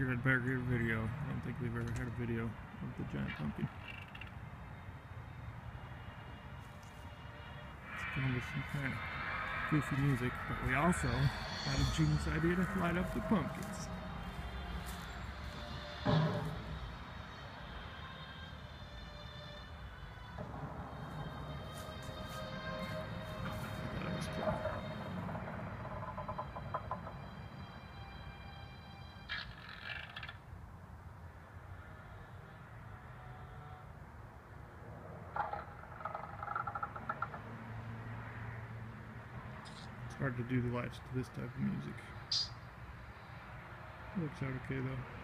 figured I'd better get a video. I don't think we've ever had a video of the giant pumpkin. It's going with some kind of goofy music, but we also had a genius idea to light up the pumpkins. Hard to do the lights to this type of music. Looks out okay though.